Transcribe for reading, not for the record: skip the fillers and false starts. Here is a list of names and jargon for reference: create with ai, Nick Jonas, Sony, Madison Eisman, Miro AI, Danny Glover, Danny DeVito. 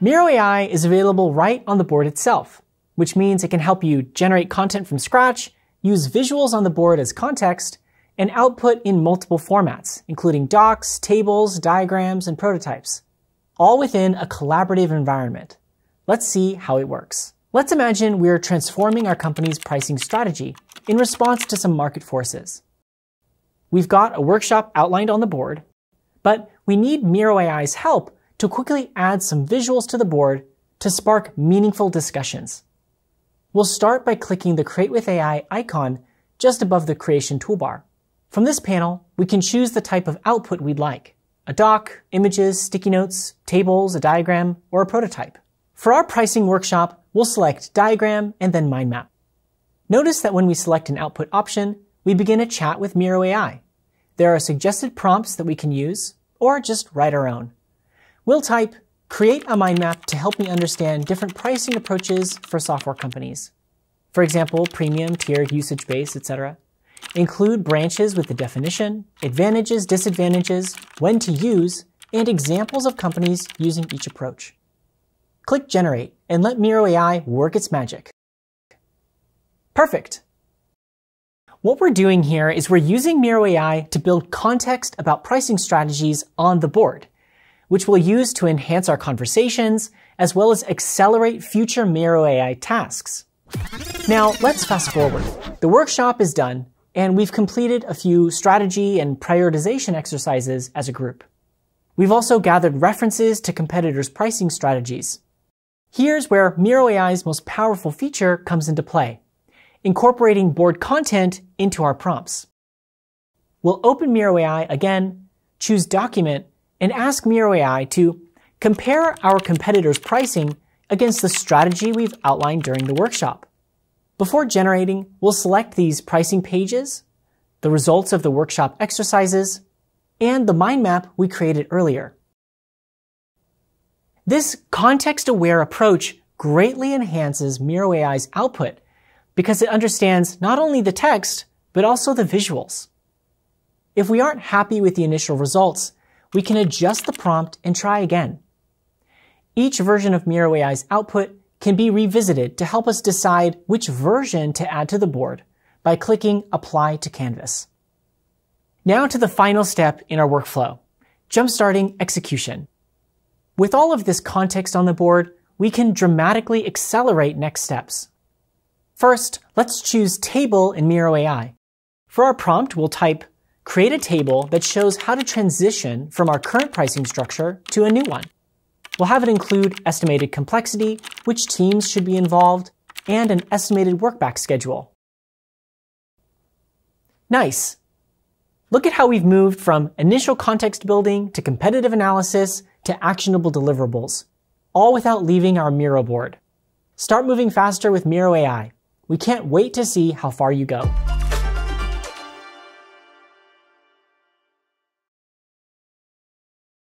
Miro AI is available right on the board itself, which means it can help you generate content from scratch, use visuals on the board as context, and output in multiple formats, including docs, tables, diagrams, and prototypes, all within a collaborative environment. Let's see how it works. Let's imagine we're transforming our company's pricing strategy in response to some market forces. We've got a workshop outlined on the board, but we need Miro AI's help to quickly add some visuals to the board to spark meaningful discussions. We'll start by clicking the Create with AI icon just above the creation toolbar. From this panel, we can choose the type of output we'd like: a doc, images, sticky notes, tables, a diagram, or a prototype. For our pricing workshop, we'll select diagram and then mind map. Notice that when we select an output option, we begin a chat with Miro AI. There are suggested prompts that we can use, or just write our own. We'll type, "Create a mind map to help me understand different pricing approaches for software companies." For example, premium, tier, usage base, etc. Include branches with the definition, advantages, disadvantages, when to use, and examples of companies using each approach. Click Generate and let Miro AI work its magic. Perfect! What we're doing here is we're using Miro AI to build context about pricing strategies on the board, which we'll use to enhance our conversations as well as accelerate future Miro AI tasks. Now, let's fast forward. The workshop is done, and we've completed a few strategy and prioritization exercises as a group. We've also gathered references to competitors' pricing strategies. Here's where Miro AI's most powerful feature comes into play: incorporating board content into our prompts. We'll open Miro AI again, choose Document, and ask Miro AI to compare our competitors' pricing against the strategy we've outlined during the workshop. Before generating, we'll select these pricing pages, the results of the workshop exercises, and the mind map we created earlier. This context-aware approach greatly enhances Miro AI's output because it understands not only the text, but also the visuals. If we aren't happy with the initial results, we can adjust the prompt and try again. Each version of Miro AI's output can be revisited to help us decide which version to add to the board by clicking Apply to Canvas. Now to the final step in our workflow: jumpstarting execution. With all of this context on the board, we can dramatically accelerate next steps. First, let's choose Table in Miro AI. For our prompt, we'll type, "Create a table that shows how to transition from our current pricing structure to a new one." We'll have it include estimated complexity, which teams should be involved, and an estimated workback schedule. Nice! Look at how we've moved from initial context building to competitive analysis to actionable deliverables, all without leaving our Miro board. Start moving faster with Miro AI. We can't wait to see how far you go.